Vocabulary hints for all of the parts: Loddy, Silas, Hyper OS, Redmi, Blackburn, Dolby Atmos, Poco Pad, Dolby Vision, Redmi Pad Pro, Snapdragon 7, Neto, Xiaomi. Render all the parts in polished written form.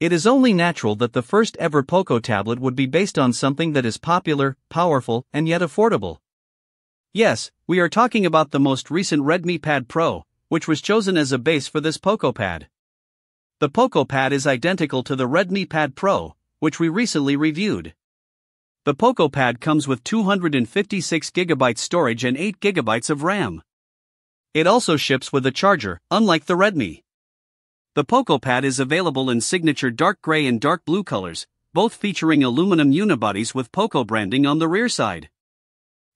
It is only natural that the first ever Poco tablet would be based on something that is popular, powerful, and yet affordable. Yes, we are talking about the most recent Redmi Pad Pro, which was chosen as a base for this Poco Pad. The Poco Pad is identical to the Redmi Pad Pro, which we recently reviewed. The Poco Pad comes with 256 GB storage and 8 GB of RAM. It also ships with a charger, unlike the Redmi. The Poco Pad is available in signature dark gray and dark blue colors, both featuring aluminum unibodies with Poco branding on the rear side.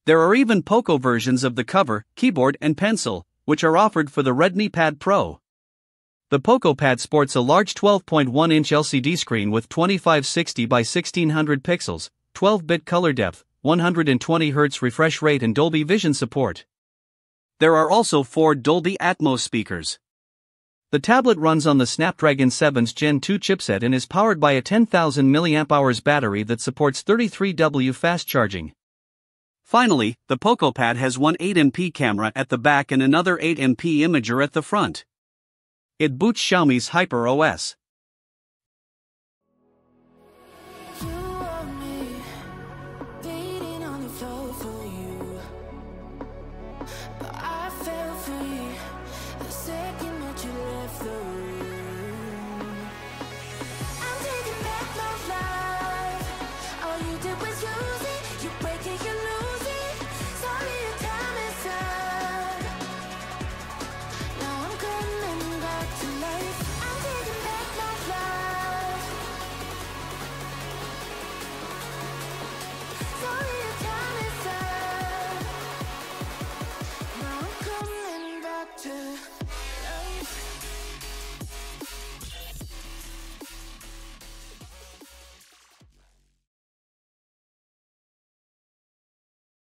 There are even Poco versions of the cover, keyboard, and pencil, which are offered for the Redmi Pad Pro. The Poco Pad sports a large 12.1-inch LCD screen with 2560 by 1600 pixels, 12-bit color depth, 120 Hz refresh rate, and Dolby Vision support. There are also 4 Dolby Atmos speakers. The tablet runs on the Snapdragon 7's Gen 2 chipset and is powered by a 10,000 mAh battery that supports 33W fast charging. Finally, the Poco Pad has one 8MP camera at the back and another 8MP imager at the front. It boots Xiaomi's Hyper OS.